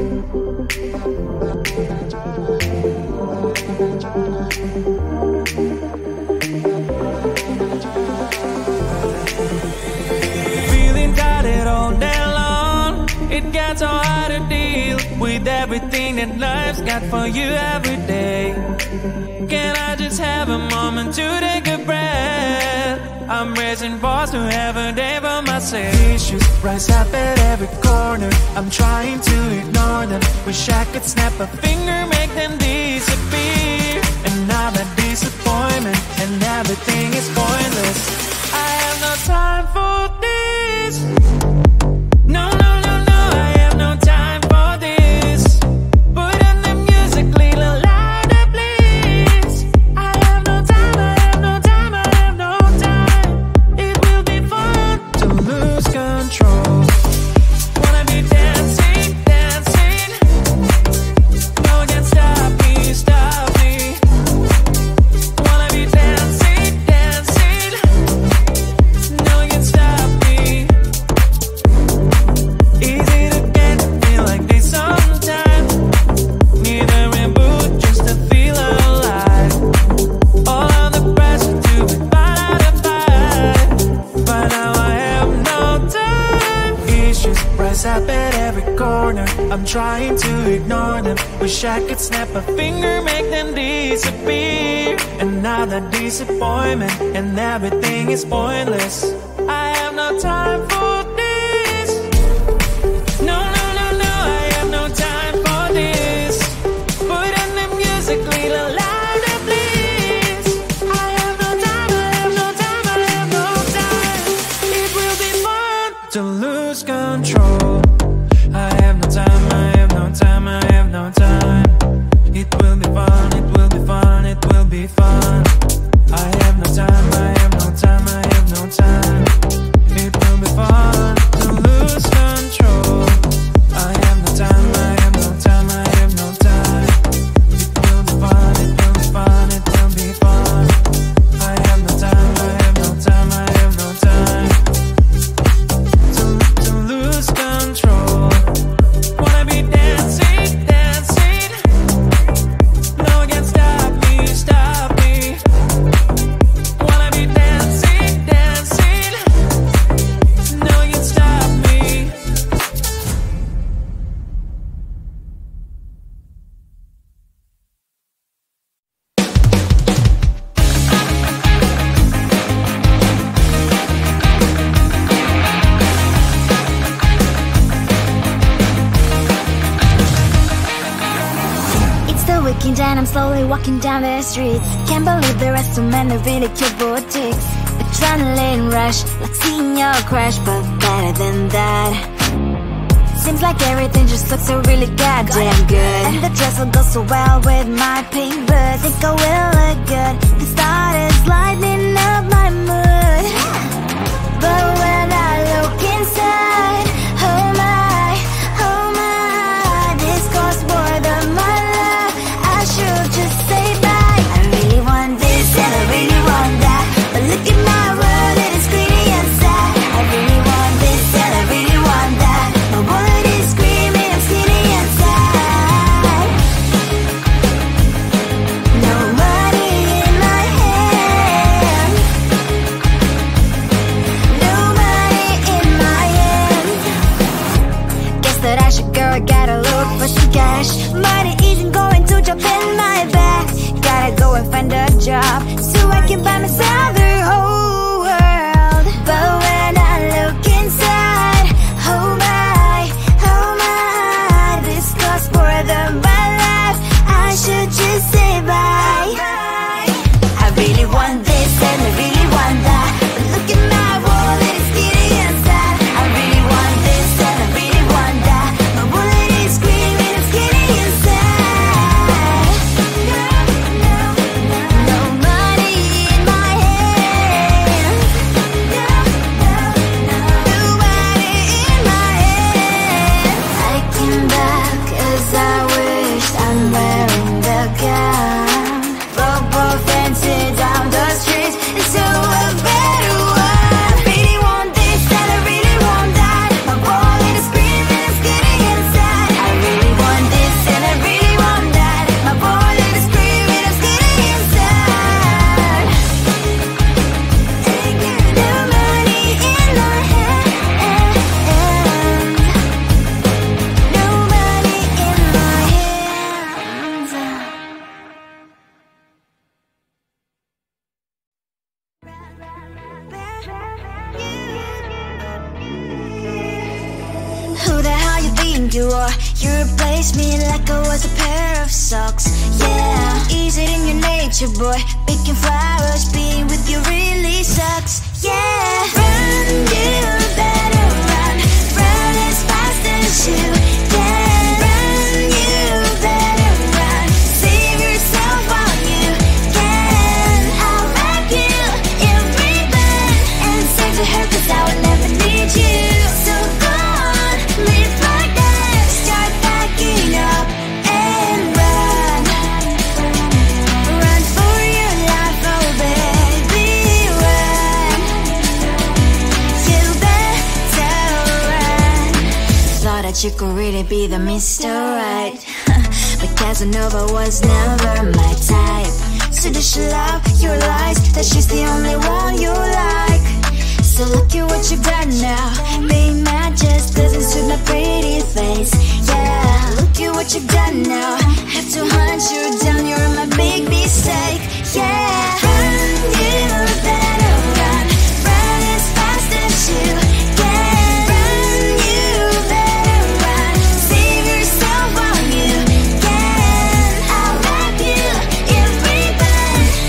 Feeling tired all day long, it gets so hard to deal with everything that life's got for you every day. Can I just have a moment to take a breath? I'm raising balls to have a day for myself. Issues rise up at every corner, I'm trying to ignore them. Wish I could snap a finger, make them disappear. And I'm a disappointment, and everything is pointless. I have no time for this. No, no, no, no, I have no time for this. Put on the music, little louder, please. I have no time, I have no time, I have no time. It will be fun to lose control. Wanna be dancing, dancing. No one can stop me, stop me. Wanna be dancing, dancing. No one can stop me. Easy to get me like this sometimes. Need a reboot just to feel alive. All of the pressure to be fight or flight, but now I have no time. Issues rise up at every corner, I'm trying to ignore them. Wish I could snap a finger, make them disappear. Another disappointment, and everything is pointless. I have no time for this. No, no, no, no, I have no time for this. Put on the music, little louder, please. I have no time, I have no time, I have no time. It will be fun to lose control. I have no time, I have no time, I have no time. It will be fun, it will be fun, it will be fun. I have no time, I have no time, I have no time. It will be fun to lose control. I have no time, I have no time, I have no time. It will be fun, it will be fun, it will be fun. I have no time, I have no time, I have no time to lose control. Wanna be dancing, dancing. No one can stop me, stop me. Wanna be dancing, dancing. No one can stop me. It's the weekend and I'm slowly walking down the streets. Can't believe there are so many ridiculable ticks. Adrenaline rush, like seeing your crush, but better than that. Seems like everything just looks so really goddamn good. And the dress will go so well with my pink boots. Think I will look good. The start is lighting up my mood. But when I look inside, oh my, this goes more than my love. I should just say bye. I really want this and I really want that, but look at my world, it is screaming inside. I really want this and I really want that, my world is screaming, I'm screaming inside. No money in my hand, no money in my hand. Guess that I should go, I gotta look for some cash. Money isn't going to jump in my bag. Gotta go and find a job so I can buy myself the whole world. But when I look inside, oh my, this goes for the my life. I should just say bye. I really want this and I really want that, but look at my world, it is getting inside. I really want this and I really want that, my world is screaming, it's getting inside. No money in my head. You replaced me like I was a pair of socks. Yeah, is it in your nature, boy? Picking flowers, being with you really sucks. Yeah, run, you better run. Run as fast as you can. Run, you better run. Save yourself while you can. I'll wrap you in ribbon and save the hurt, 'cause I will never need you. So go on, live like that. Start packing up and run. Run for your life, oh baby, run. You better run. Thought that you could really be the Mr. Right, but Casanova was never my type. So does she love your lies, that she's the only one you like? So look at what you got now. Being mad just doesn't suit my pretty face. Yeah, look at what you got now. Have to hunt you down, you're my big mistake. Yeah, run, you better run. Run as fast as you can. Run, you better run. Save yourself while you can. I'll wrap you in ribbon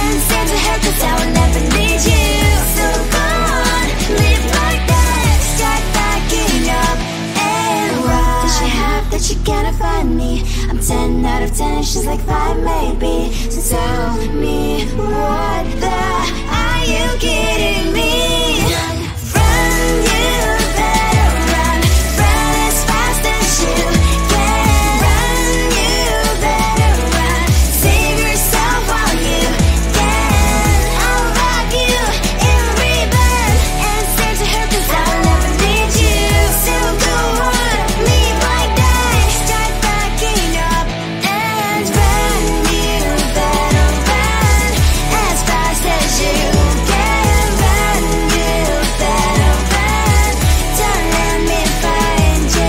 and send to her, 'cause I will never need you. So go on, live like that. Start backing up and run. Does she have that she cannot find me? I'm 10 out of 10 and she's like 5 maybe. So tell me, what the, are you kidding me? Run, you better run. Run as fast as you can. Run, you better run. Save yourself while you can. I'll wrap you in ribbon and send to her, 'cause I will never need you. So go on, live like that. Start backing up and run. You better run as fast as you can. Run, you better run. Don't let me find you.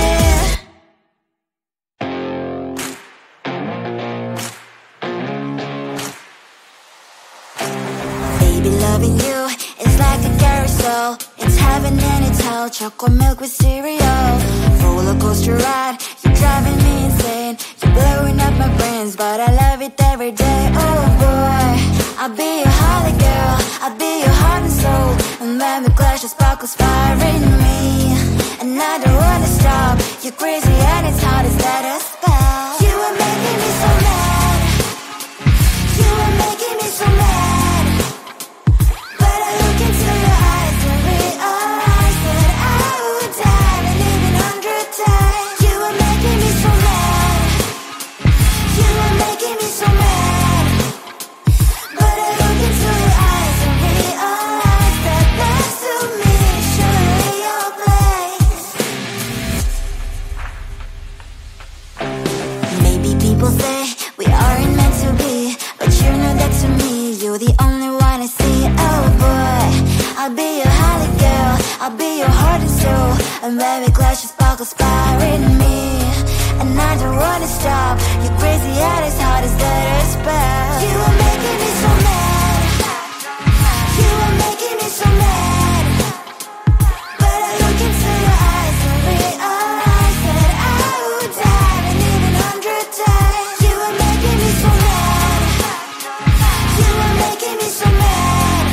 Baby, loving you is like a carousel. It's heaven and it's hell, chocolate milk with cereal. Roller coaster ride, you're driving me insane. You're blowing up my brains, but I love it every day. Oh boy, I'll be your holy girl, I'll be your heart and soul. And when we clash, the sparkles fire in me, and I don't wanna stop. You're crazy and it's hard as that a spell. You are making me so mad. You are making me so mad. But I look into your eyes and realize that I would die and even 100 times. You are making me so mad. You are making me so mad. But I look into your eyes and realize that next to me surely your place. Maybe people say we aren't meant to be, but you know that to me, you're the only one I see. Oh boy, I'll be your holy girl, I'll be your heart and soul. And when we clash, your sparkles fire in me, and I don't wanna stop. You're crazy and it's hard as that a spell. You are making me so mad. You are making me so mad. But I look into your eyes and realize that I would die and even 100 times. You are making me so mad. You are making me so mad.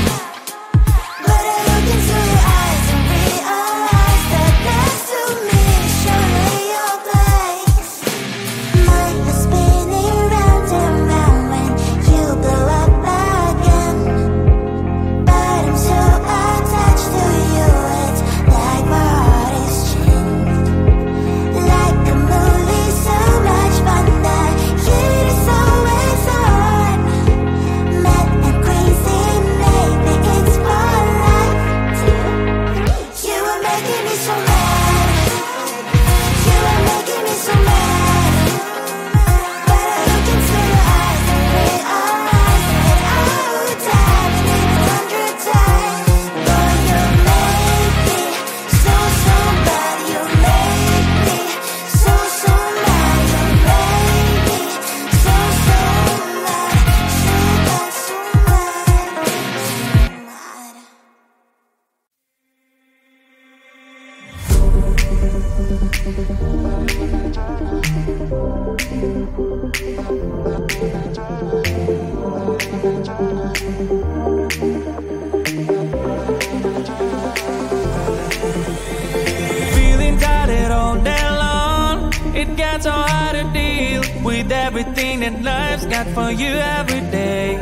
But I look into your eyes and realize that next to me surely your place. Mind is spinning round and round. Feeling tired all day long, it gets so hard to deal with everything that life's got for you every day.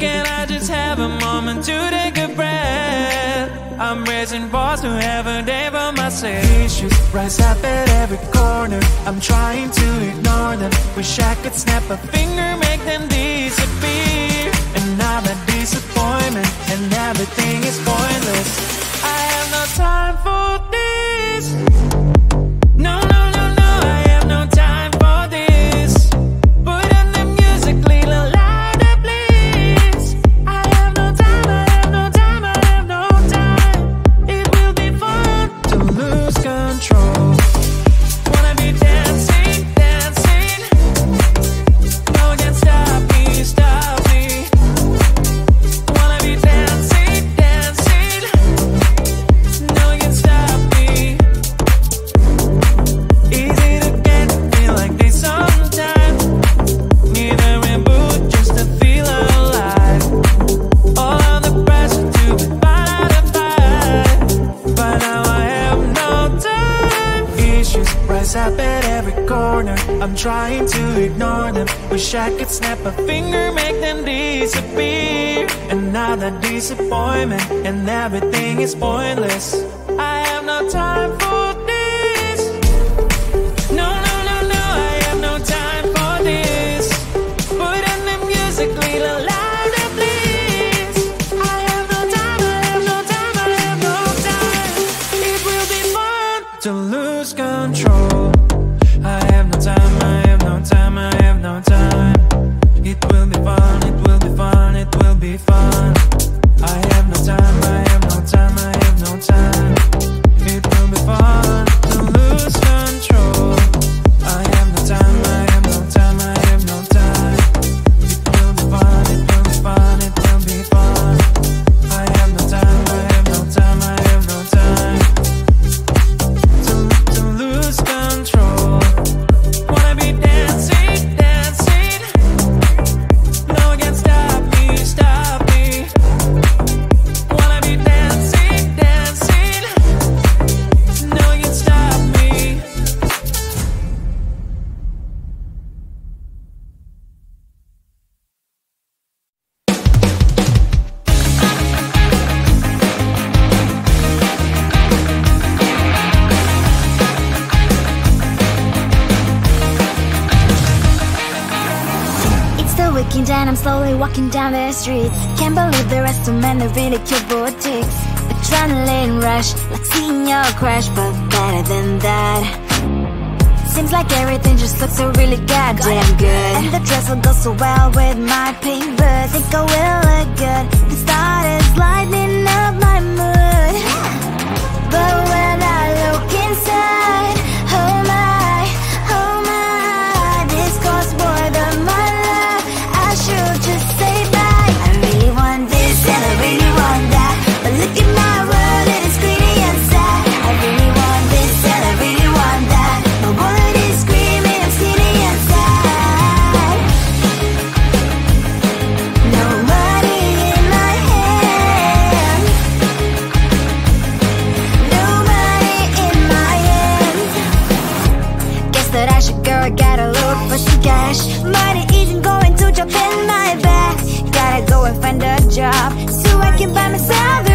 Can I just have a moment to take a breath? I'm raising balls to heaven, they were my issues rise up at every corner. I'm trying to ignore them. Wish I could snap a finger, make them disappear. And now that disappointment and everything is pointless. I have no time for this. No, no. I'm trying to ignore them. Wish I could snap a finger, make them disappear. And now the disappointment and everything is pointless. I have no time for this. No, no, no, no, I have no time for this. Put on the music, little louder, please. I have no time, I have no time, I have no time. It will be fun to lose control. I have no time, I have no time, I have no time. It will be fun, it will be fun, it will be fun. I have no time, I have no time, I have no time. It will be fun to lose control. I have no time, I have no time, I have no time. It will be fun, it will be fun, it will be fun. I have no time, I have no time, I have no time to lose control. I'm slowly walking down the streets. Can't believe the rest of men are really keyboard ticks. Adrenaline rush, like seeing your crush, but better than that. Seems like everything just looks so really goddamn good, and the dress will go so well with my pink boots. Think I will look good. The start is lightening up my mood, but when I look inside, oh my, oh my, this costs more than my. Money isn't going to jump in my bag. Gotta go and find a job so I can buy myself